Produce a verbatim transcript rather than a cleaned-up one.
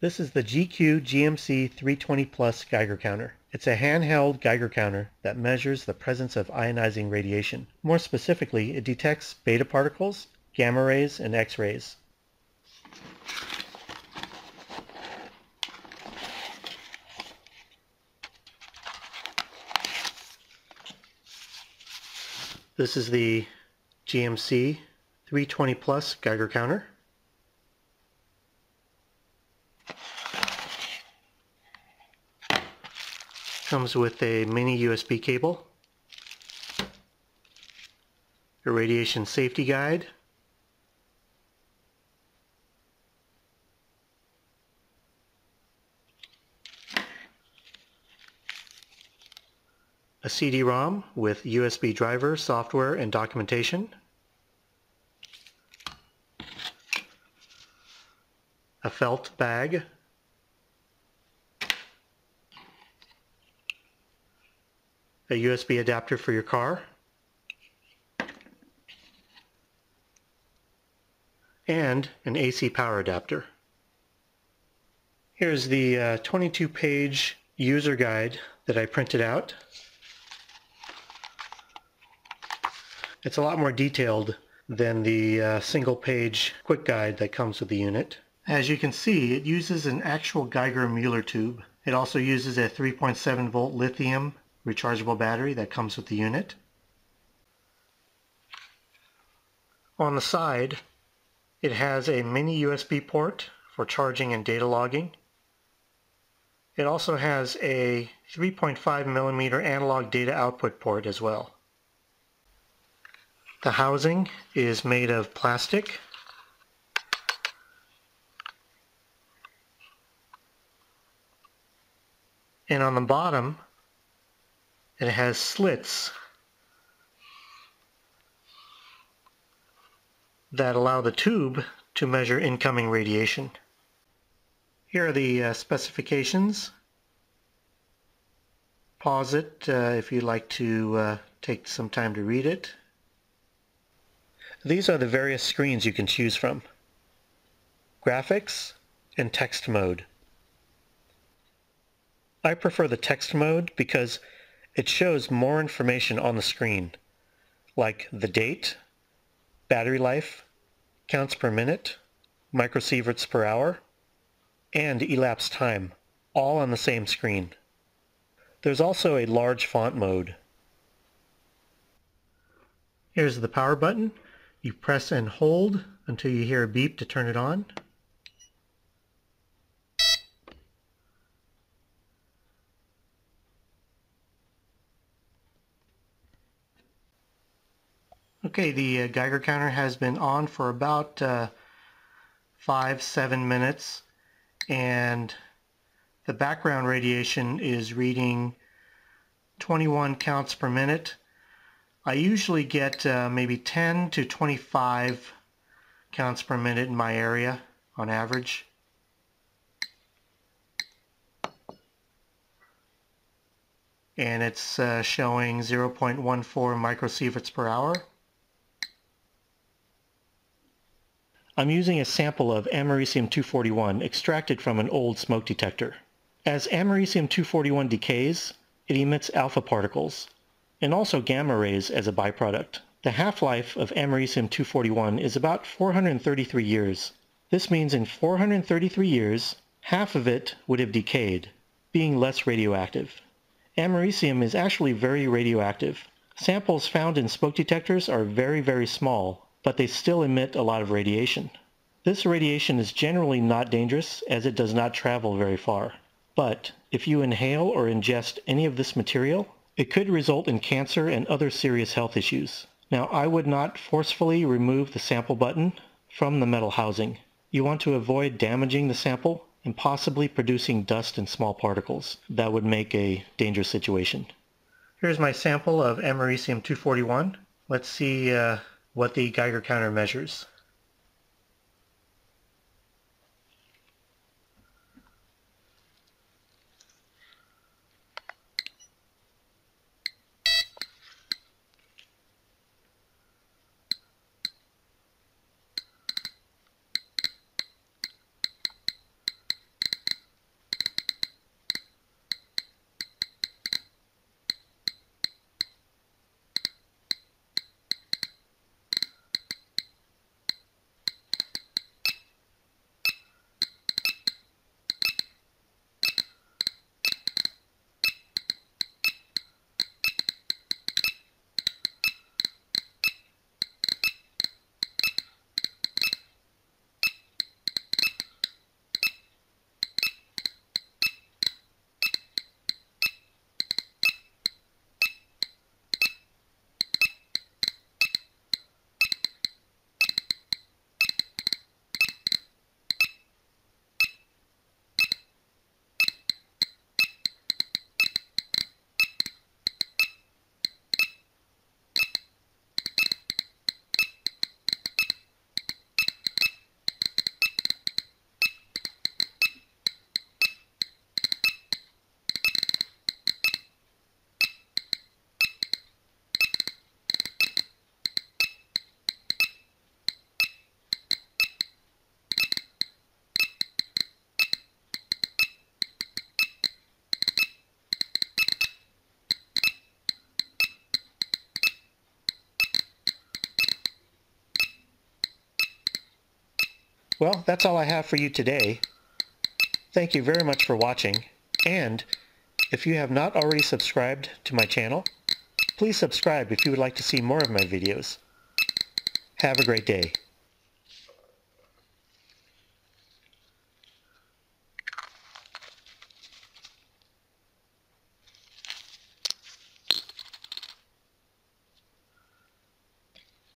This is the G Q G M C three twenty Plus Geiger counter. It's a handheld Geiger counter that measures the presence of ionizing radiation. More specifically, it detects beta particles, gamma rays, and X-rays. This is the G M C three twenty Plus Geiger counter. Comes with a mini U S B cable, a radiation safety guide, a C D ROM with U S B driver, software, and documentation, a felt bag, a U S B adapter for your car, and an A C power adapter. Here's the twenty-two page uh, user guide that I printed out. It's a lot more detailed than the uh, single-page quick guide that comes with the unit. As you can see, it uses an actual Geiger-Müller tube. It also uses a three point seven volt lithium rechargeable battery that comes with the unit. On the side, it has a mini U S B port for charging and data logging. It also has a three point five millimeter analog data output port as well. The housing is made of plastic. And on the bottom, it has slits that allow the tube to measure incoming radiation. Here are the uh, specifications. Pause it uh, if you'd like to uh, take some time to read it. These are the various screens you can choose from: graphics and text mode. I prefer the text mode because it shows more information on the screen, like the date, battery life, counts per minute, microsieverts per hour, and elapsed time, all on the same screen. There's also a large font mode. Here's the power button. You press and hold until you hear a beep to turn it on. Okay, the uh, Geiger counter has been on for about uh, five, seven minutes, and the background radiation is reading twenty-one counts per minute. I usually get uh, maybe ten to twenty-five counts per minute in my area on average. And it's uh, showing zero point one four microsieverts per hour. I'm using a sample of americium two forty-one extracted from an old smoke detector. As americium two forty-one decays, it emits alpha particles and also gamma rays as a byproduct. The half-life of americium two forty-one is about four hundred thirty-three years. This means in four hundred thirty-three years, half of it would have decayed, being less radioactive. Americium is actually very radioactive. Samples found in smoke detectors are very, very small, but they still emit a lot of radiation. This radiation is generally not dangerous as it does not travel very far. But if you inhale or ingest any of this material, it could result in cancer and other serious health issues. Now, I would not forcefully remove the sample button from the metal housing. You want to avoid damaging the sample and possibly producing dust and small particles. That would make a dangerous situation. Here's my sample of americium two forty-one. Let's see uh, what the Geiger counter measures. Well, that's all I have for you today. Thank you very much for watching, and if you have not already subscribed to my channel, please subscribe if you would like to see more of my videos. Have a great day.